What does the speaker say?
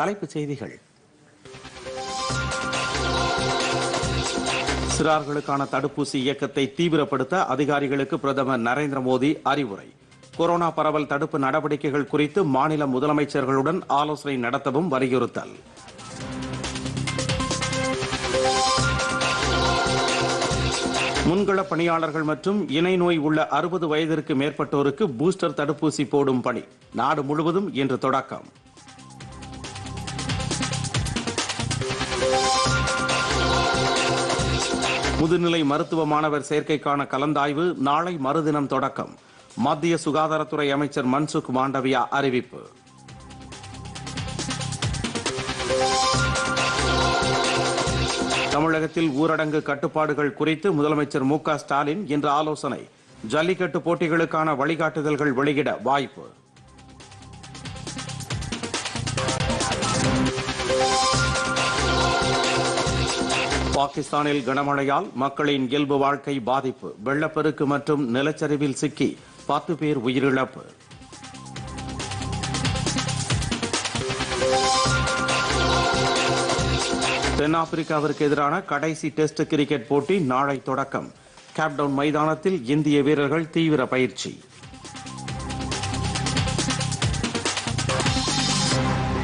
தலைப்புச் செய்திகள். சிறார்களுக்கான தடுப்பூசி இயக்கத்தை தீவிரப்படுத்த அதிகாரிகளுக்கு பிரதமர் நரேந்திர மோடி அறிவுரை. கொரோனா பரவல் தடுப்பு நடவடிக்கைகள் குறித்து மாநில முதலமைச்சர்களுடன் ஆலோசனை நடத்தவும் வலியுறுத்தல். முன்களப் பணியாளர்கள் மற்றும் இணை நோய் உள்ள 60 வயதிற்கு மேற்பட்டோருக்கு பூஸ்டர் தடுப்பூசி போடும் பணி நாடு முழுவதும் இன்று தொடக்கம். முதுநிலை மருத்துவ மாணவர் சேர்க்கைக்கான கலந்தாய்வு நாளை மறுதினம் தொடக்கம். மத்திய சுகாதாரத்துறை அமைச்சர் மன்சுக் மாண்டவியா அறிவிப்பு. தமிழகத்தில் ஊரடங்கு கட்டுப்பாடுகள் குறித்து முதலமைச்சர் மு க ஸ்டாலின் இன்று ஆலோசனை. ஜல்லிக்கட்டு போட்டிகளுக்கான வழிகாட்டுதல்கள் வெளியிட வாய்ப்பு. பாகிஸ்தானில் கனமழையால் மக்களின் இயல்பு வாழ்க்கை பாதிப்பு. வெள்ளப்பெருக்கு மற்றும் நிலச்சரிவில் சிக்கி 10 பேர் உயிரிழப்பு. தென்னாப்பிரிக்காவிற்கு எதிரான கடைசி டெஸ்ட் கிரிக்கெட் போட்டி நாளை தொடக்கம். கேப்டவுன் மைதானத்தில் இந்திய வீரர்கள் தீவிர பயிற்சி.